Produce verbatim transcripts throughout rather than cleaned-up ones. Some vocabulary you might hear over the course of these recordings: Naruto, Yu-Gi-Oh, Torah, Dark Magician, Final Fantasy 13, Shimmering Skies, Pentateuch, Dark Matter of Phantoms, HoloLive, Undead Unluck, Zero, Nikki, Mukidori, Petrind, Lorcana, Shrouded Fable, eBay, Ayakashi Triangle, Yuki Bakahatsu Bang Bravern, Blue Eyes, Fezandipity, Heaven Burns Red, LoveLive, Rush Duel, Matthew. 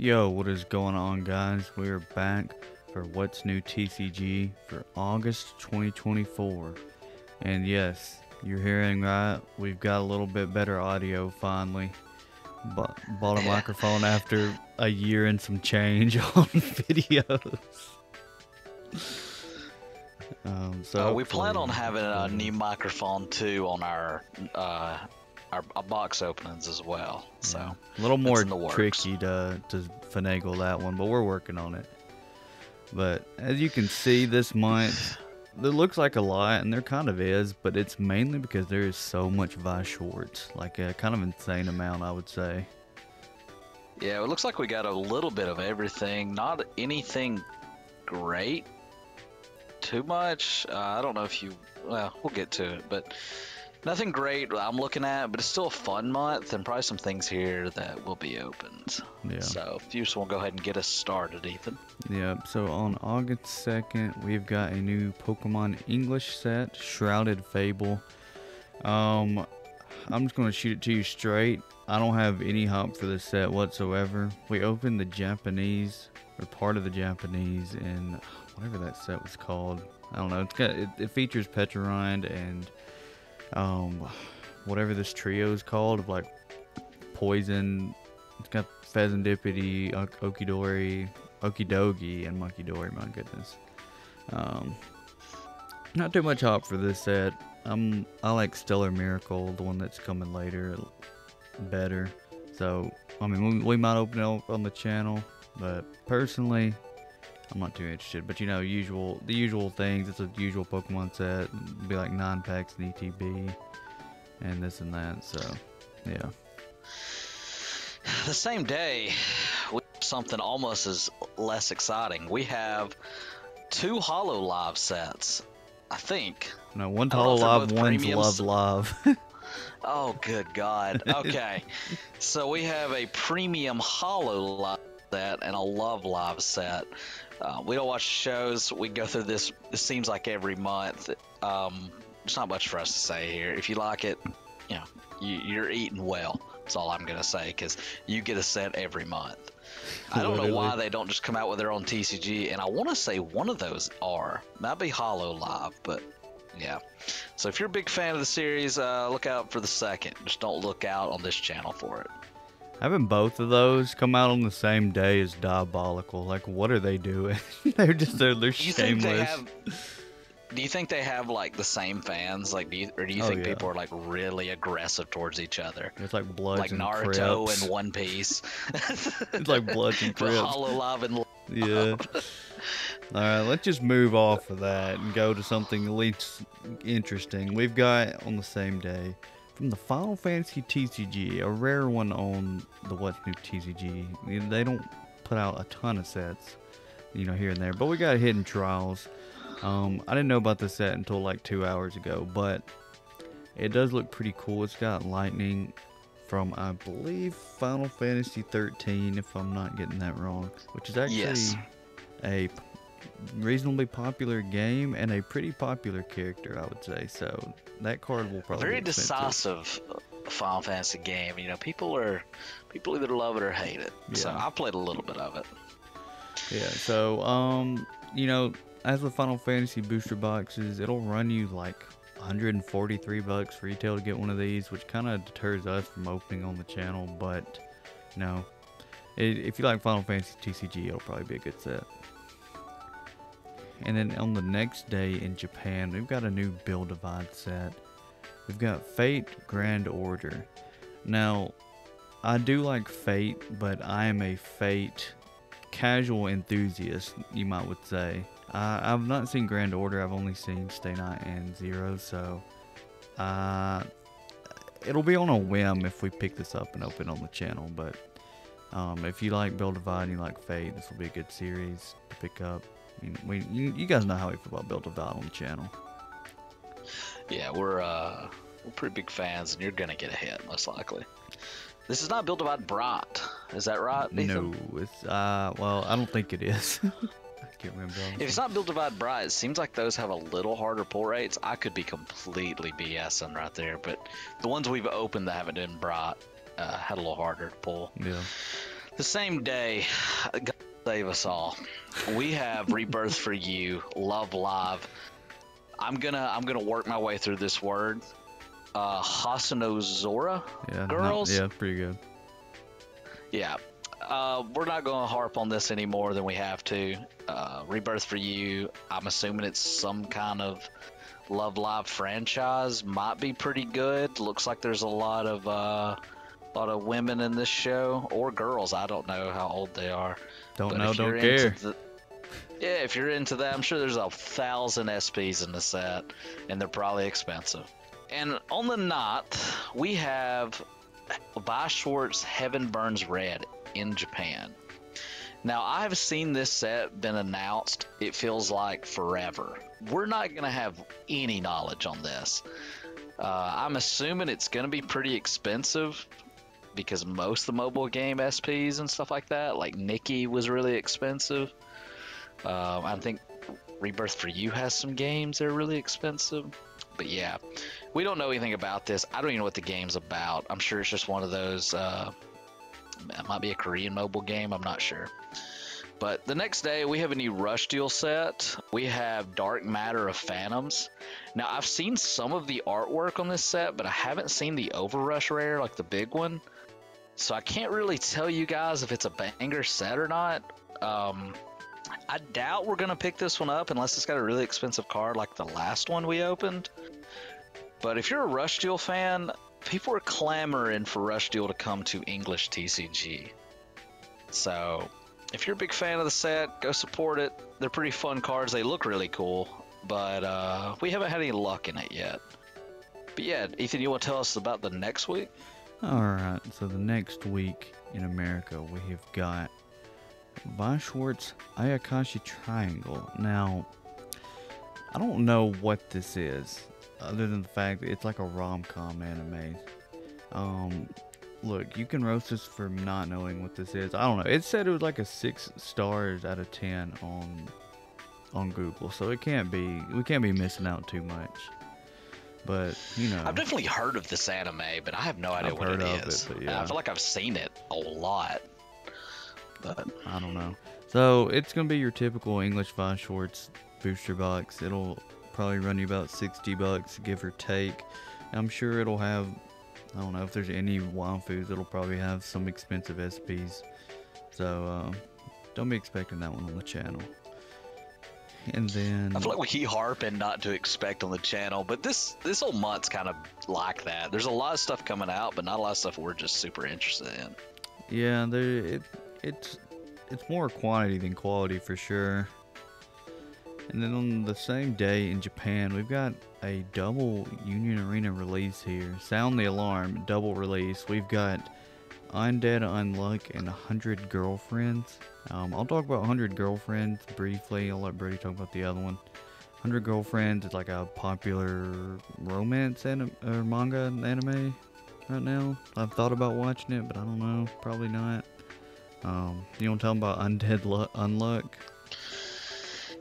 Yo, what is going on, guys? We're back for What's New T C G for August twenty twenty-four. And yes, you're hearing right, we've got a little bit better audio finally. But bought a microphone after a year and some change on videos. Um, so uh, we plan on having a new microphone too on our uh, our, our box openings as well. So yeah. A little more tricky to to finagle that one, but we're working on it. But as you can see, this month it looks like a lot, and there kind of is, but it's mainly because there is so much Weiss Schwarz, like a kind of insane amount, I would say. Yeah, it looks like we got a little bit of everything. Not anything great. Too much. Uh, I don't know if you. Well, we'll get to it, but nothing great I'm looking at. But it's still a fun month, and probably some things here that will be opened. Yeah. So if you just want to go ahead and get us started, Ethan. Yeah. So on August second, we've got a new Pokemon English set, Shrouded Fable. Um, I'm just gonna shoot it to you straight. I don't have any hype for this set whatsoever. We opened the Japanese, or part of the Japanese, in whatever that set was called. I don't know. It's got, it, it features Petrind and um, whatever this trio is called of like poison. It's got Fezandipity, Okidori, Okidogi, and Mukidori. My goodness. Um, not too much hype for this set. Um, I like Stellar Miracle, the one that's coming later, better. So I mean, we, we might open it on the channel, but personally, I'm not too interested. But you know, usual the usual things. It's a usual Pokemon set. It'd be like nine packs and E T B, and this and that. So, yeah. The same day, we have something almost as less exciting. We have two HoloLive sets, I think. No, one's HoloLive, one's LoveLive. Oh, good God. Okay, so we have a premium HoloLive set and a LoveLive set. Uh, we don't watch shows. We go through this, it seems like every month. Um, there's not much for us to say here. If you like it, you know, you, you're eating well. That's all I'm going to say, because you get a set every month. I don't Literally. know why they don't just come out with their own T C G, and I want to say one of those are. Might be HoloLive, but yeah. So if you're a big fan of the series, uh, look out for the second. Just don't look out on this channel for it. Having both of those come out on the same day is diabolical. Like, what are they doing? They're just, they're, they're do shameless. They have, do you think they have, like, the same fans? Like, do you, or do you oh, think yeah. people are, like, really aggressive towards each other? It's like Bloods like and Naruto Crips. and One Piece. It's like Bloods and Crips. HoloLive and Yeah. All right, let's just move off of that and go to something least interesting. We've got, on the same day, from the Final Fantasy T C G, a rare one on the What's New T C G. They don't put out a ton of sets, you know, here and there, but we got Hidden Trials. Um, I didn't know about the set until like two hours ago, but it does look pretty cool. It's got lightning from, I believe, Final Fantasy thirteen, if I'm not getting that wrong, which is actually yes. a reasonably popular game and a pretty popular character, I would say. So that card will probably very decisive Final Fantasy game. You know, people are people either love it or hate it. Yeah. So I played a little bit of it. Yeah. So um, you know, as with Final Fantasy booster boxes, it'll run you like one hundred forty-three bucks retail to get one of these, which kind of deters us from opening on the channel. But you know, it, if you like Final Fantasy T C G, it'll probably be a good set. And then on the next day in Japan, we've got a new Build Divide set. We've got Fate Grand Order. Now, I do like Fate, but I am a Fate casual enthusiast, you might would say. Uh, I've not seen Grand Order. I've only seen Stay Night and Zero, so uh, it'll be on a whim if we pick this up and open on the channel. But um, if you like Build Divide and you like Fate, this will be a good series to pick up. I mean, we, you, you guys know how we feel about Build Divide on the channel. Yeah, we're uh, we're pretty big fans, and you're gonna get a hit most likely. This is not Build Divide Brat, is that right, Nathan? No, it's uh, well, I don't think it is. I can't remember. If it's not Build Divide Brat, it seems like those have a little harder pull rates. I could be completely BSing right there, but the ones we've opened that haven't been Brat uh, had a little harder to pull. Yeah. The same day, God save us all, we have Rebirth For You, LoveLive. I'm gonna I'm gonna work my way through this word. Uh, Hasunosora, yeah, girls. Not, yeah, pretty good. Yeah, uh, we're not gonna harp on this any more than we have to. Uh, Rebirth For You. I'm assuming it's some kind of LoveLive franchise. Might be pretty good. Looks like there's a lot of uh, a lot of women in this show, or girls. I don't know how old they are. Don't but know. Don't care. The, yeah, if you're into that, I'm sure there's a thousand S Ps in the set, and they're probably expensive. And on the ninth, we have Weiss Schwarz Heaven Burns Red in Japan. Now, I have seen this set been announced, it feels like forever. We're not going to have any knowledge on this. Uh, I'm assuming it's going to be pretty expensive because most of the mobile game S Ps and stuff like that, like Nikki, was really expensive. Um, I think Rebirth For You has some games that are really expensive. But yeah, we don't know anything about this. I don't even know what the game's about. I'm sure it's just one of those, uh, it might be a Korean mobile game, I'm not sure. But the next day, we have a new Rush Duel set. We have Dark Matter of Phantoms. Now, I've seen some of the artwork on this set, but I haven't seen the Overrush rare, like the big one. So I can't really tell you guys if it's a banger set or not. Um, I doubt we're going to pick this one up unless it's got a really expensive card like the last one we opened. But if you're a Rush Duel fan, people are clamoring for Rush Duel to come to English T C G. So if you're a big fan of the set, go support it. They're pretty fun cards. They look really cool, but uh, we haven't had any luck in it yet. But yeah, Ethan, you want to tell us about the next week? All right. So the next week in America, we have got Weiss Schwarz Ayakashi Triangle. Now, I don't know what this is, other than the fact that it's like a rom-com anime. Um, look, you can roast us for not knowing what this is. I don't know. It said it was like a six stars out of ten on on Google, so it can't be. We can't be missing out too much. But you know, I've definitely heard of this anime, but I have no idea I've what heard it of is. It, but yeah. I feel like I've seen it a lot. But I don't know. So it's gonna be your typical English Weiss Schwarz booster box. It'll probably run you about sixty bucks, give or take. I'm sure it'll have, I don't know if there's any waifus, it'll probably have some expensive S Ps. So uh, don't be expecting that one on the channel. And then I feel like we keep harping not to expect on the channel, but this this whole month's kind of like that. There's a lot of stuff coming out, but not a lot of stuff we're just super interested in. Yeah, there it. It's it's more quantity than quality for sure. And then on the same day in Japan, we've got a double Union Arena release here. Sound the alarm, double release. We've got Undead Unluck and one hundred Girlfriends. Um, I'll talk about one hundred Girlfriends briefly. I'll let Brady talk about the other one. one hundred Girlfriends is like a popular romance anim or manga anime right now. I've thought about watching it, but I don't know. Probably not. Um, you want to tell them about Undead Unluck?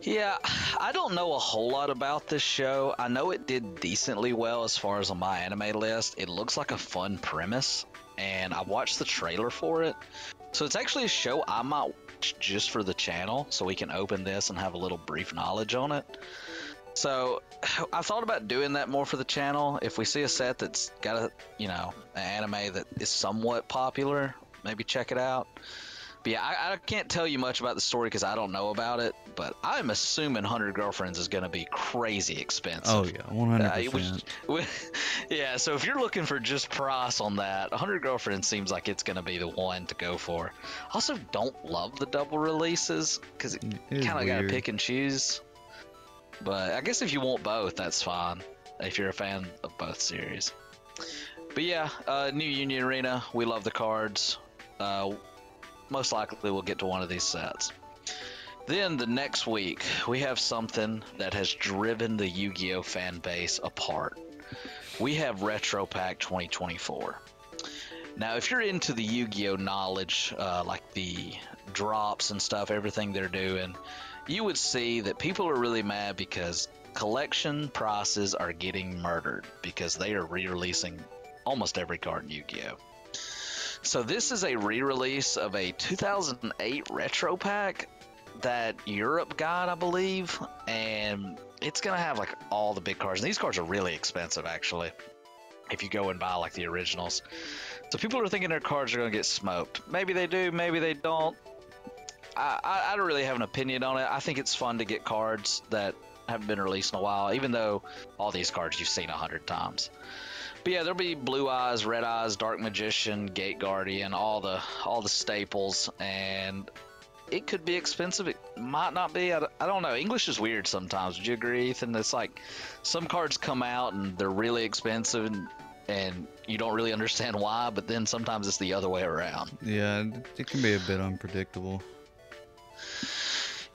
Yeah, I don't know a whole lot about this show. I know it did decently well as far as on my anime list. It looks like a fun premise, and I watched the trailer for it. So it's actually a show I might watch just for the channel, so we can open this and have a little brief knowledge on it. So I thought about doing that more for the channel. If we see a set that's got a, you know, an anime that is somewhat popular, maybe check it out. But yeah, I, I can't tell you much about the story because I don't know about it, but I'm assuming one hundred Girlfriends is going to be crazy expensive. Oh, yeah, one hundred percent. Uh, which, which, yeah, so if you're looking for just price on that, one hundred Girlfriends seems like it's going to be the one to go for. Also, don't love the double releases because it, it kind of got to pick and choose. But I guess if you want both, that's fine if you're a fan of both series. But yeah, uh, new Union Arena, we love the cards. Uh, most likely we'll get to one of these sets. Then the next week, we have something that has driven the Yu-Gi-Oh fan base apart. We have Retro Pack twenty twenty-four. Now, if you're into the Yu-Gi-Oh knowledge, uh, like the drops and stuff, everything they're doing, you would see that people are really mad because collection prices are getting murdered because they are re-releasing almost every card in Yu-Gi-Oh. So this is a re-release of a two thousand eight Retro Pack that Europe got, I believe, and it's going to have like all the big cards. And these cards are really expensive, actually, if you go and buy like the originals. So people are thinking their cards are going to get smoked. Maybe they do, maybe they don't. I, I, I don't really have an opinion on it. I think it's fun to get cards that haven't been released in a while, even though all these cards you've seen a hundred times. But yeah, there'll be Blue Eyes, Red Eyes, Dark Magician, Gate Guardian, all the all the staples, and it could be expensive. It might not be. I, I don't know. English is weird sometimes. Would you agree, Ethan? It's like some cards come out and they're really expensive, and and you don't really understand why. But then sometimes it's the other way around. Yeah, it can be a bit unpredictable.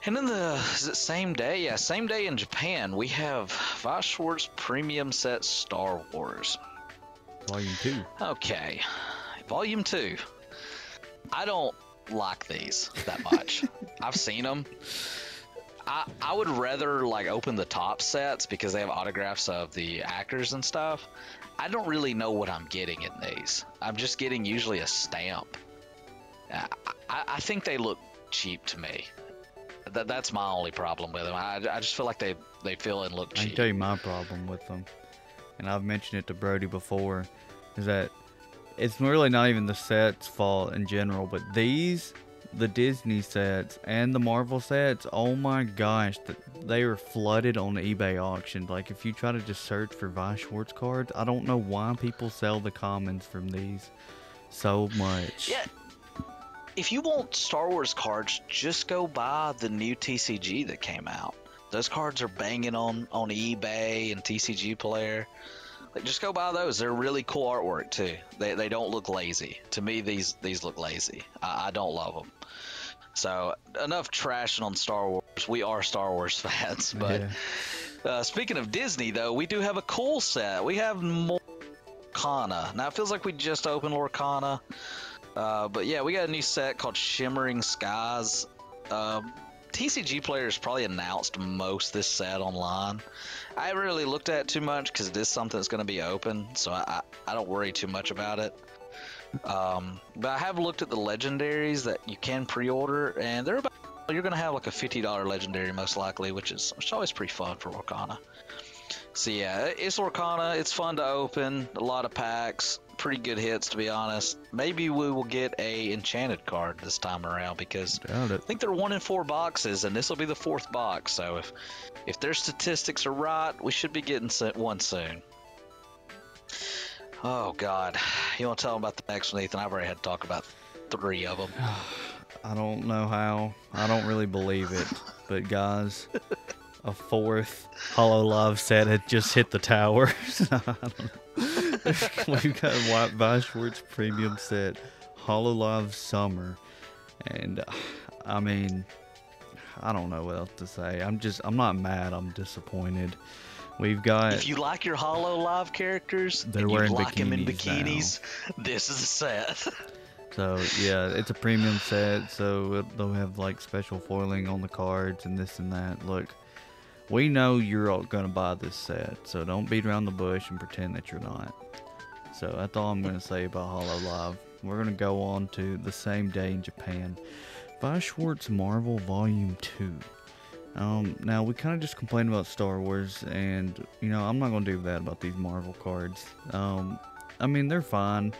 And then the is it same day, yeah, same day in Japan, we have Weiss Schwarz Premium Set Star Wars. Volume two. Okay, Volume two. I don't like these that much. I've seen them. I I would rather like open the top sets because they have autographs of the actors and stuff. I don't really know what I'm getting in these. I'm just getting usually a stamp. I I, I think they look cheap to me. That, that's my only problem with them. I, I just feel like they, they feel and look cheap. I can tell you my problem with them, and I've mentioned it to Brody before, is that it's really not even the set's fault in general, but these, the Disney sets and the Marvel sets, oh my gosh, they are flooded on the eBay auction. Like, if you try to just search for Weiss Schwarz cards, I don't know why people sell the commons from these so much. Yeah. If you want Star Wars cards, just go buy the new T C G that came out. Those cards are banging on, on eBay and T C G Player. Like, just go buy those. They're really cool artwork, too. They they don't look lazy. To me, these, these look lazy. I, I don't love them. So, enough trashing on Star Wars. We are Star Wars fans. But yeah. uh, speaking of Disney, though, we do have a cool set. We have more Lorcana. Now, it feels like we just opened Lorcana. Uh, but yeah, we got a new set called Shimmering Skies. Uh, T C G Player has probably announced most of this set online. I haven't really looked at it too much because it is something that's going to be open, so I, I, I don't worry too much about it. Um, but I have looked at the legendaries that you can pre-order, and they're about, you're going to have like a fifty dollar legendary most likely, which is which is always pretty fun for Lorcana. So yeah, it's Lorcana. It's fun to open. A lot of packs. Pretty good hits, to be honest. Maybe we will get a enchanted card this time around because I, I think they're one in four boxes, and this will be the fourth box. So if if their statistics are right, we should be getting one soon. Oh God, you want to tell them about the next one, Ethan? I've already had to talk about three of them. I don't know how. I don't really believe it, but guys, a fourth HoloLive set had just hit the tower. I don't know. We've got a Weiss Schwarz Premium Set, HoloLive Summer, and uh, I mean, I don't know what else to say. I'm just, I'm not mad. I'm disappointed. We've got. If you like your HoloLive characters, they're wearing you like bikinis them in bikinis. Now. This is a set. So yeah, it's a premium set. So they'll have like special foiling on the cards and this and that. Look. We know you're all going to buy this set, so don't beat around the bush and pretend that you're not. So that's all I'm going to say about HoloLive. We're going to go on to the same day in Japan. Weiss Schwarz Marvel Volume two. Um, now, we kind of just complained about Star Wars, and, you know, I'm not going to do that about these Marvel cards. Um, I mean, they're fine.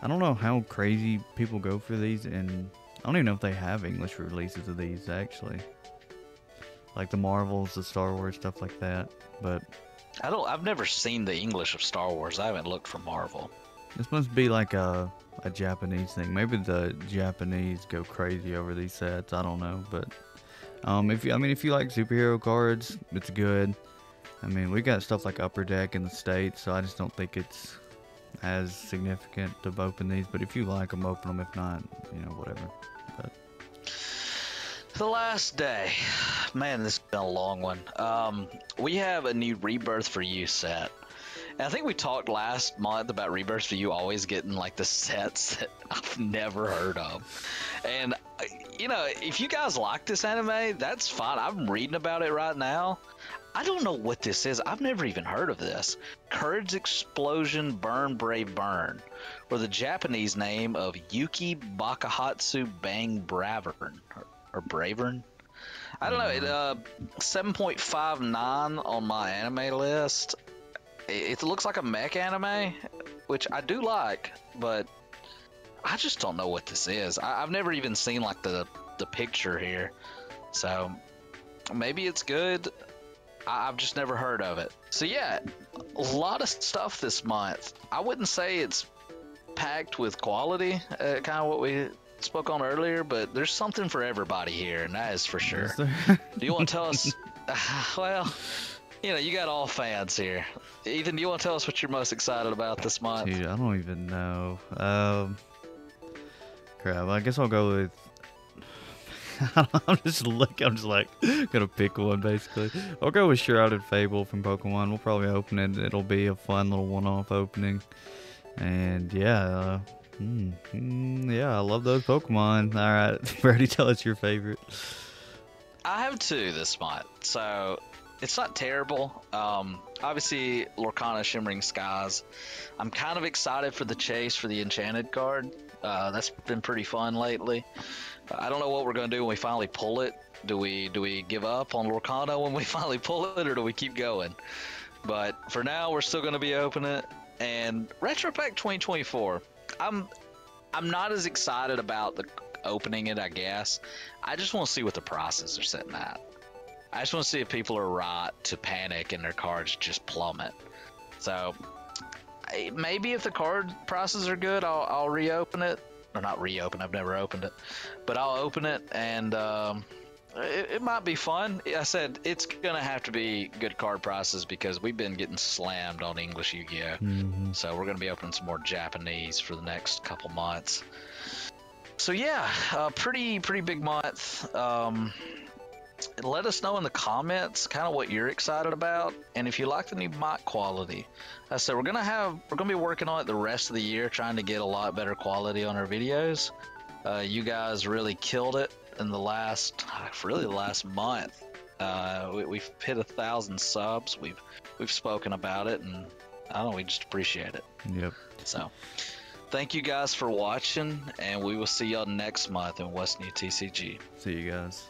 I don't know how crazy people go for these, and I don't even know if they have English releases of these, actually. Like the Marvels, the Star Wars, stuff like that. But I don't. I've never seen the English of Star Wars. I haven't looked for Marvel. This must be like a a Japanese thing. Maybe the Japanese go crazy over these sets. I don't know. But um, if you, I mean, if you like superhero cards, it's good. I mean, we got stuff like Upper Deck in the States, so I just don't think it's as significant to open these. But if you like them, open them. If not, you know, whatever. But. The last day, man, this has been a long one. Um, we have a new Rebirth For You set. And I think we talked last month about Rebirth For You always getting like the sets that I've never heard of. And, you know, if you guys like this anime, that's fine. I'm reading about it right now. I don't know what this is. I've never even heard of this. Courage Explosion Burn Brave Burn, or the Japanese name of Yuki Bakahatsu Bang Bravern, or, or Bravern. I don't know. It, uh, seven point five nine on my anime list. It, it looks like a mech anime, which I do like, but I just don't know what this is. I, I've never even seen like the, the picture here. So maybe it's good. I, I've just never heard of it. So yeah, a lot of stuff this month. I wouldn't say it's packed with quality, uh, kind of what we spoke on earlier, but there's something for everybody here, and that is for sure. Do you want to tell us? Uh, well, you know, you got all fans here. Ethan, do you want to tell us what you're most excited about this month? Dude, I don't even know. Um, crap. I guess I'll go with. I'm just look. I'm just like gonna pick one basically. I'll go with Shrouded Fable from Pokemon. We'll probably open it. It'll be a fun little one-off opening, and yeah, uh, mm, mm, yeah. I love those Pokemon. All right, Brady, tell us your favorite. I have two this month, so it's not terrible. Um, obviously, Lorcana, Shimmering Skies. I'm kind of excited for the chase for the Enchanted card. Uh, that's been pretty fun lately. I don't know what we're going to do when we finally pull it. Do we do we give up on Lorcana when we finally pull it, or do we keep going? But for now, we're still going to be opening it. And Retro Pack twenty twenty-four, I'm I'm not as excited about the opening it, I guess. I just want to see what the prices are sitting at. I just want to see if people are right to panic and their cards just plummet. So maybe if the card prices are good, I'll, I'll reopen it. Or not reopen, I've never opened it, but I'll open it, and um, it, it might be fun. I said it's gonna have to be good card prices because we've been getting slammed on English Yu-Gi-Oh. Mm-hmm. So we're gonna be opening some more Japanese for the next couple months. So yeah, uh, pretty pretty big month. Um, let us know in the comments kind of what you're excited about, and if you like the new mic quality. I said we're gonna have we're gonna be working on it the rest of the year, trying to get a lot better quality on our videos. Uh, you guys really killed it in the last really the last month. Uh, we, we've hit a thousand subs. We've we've spoken about it, and I don't know, we just appreciate it. Yep. So thank you guys for watching, and we will see y'all next month in What's New T C G. See you guys.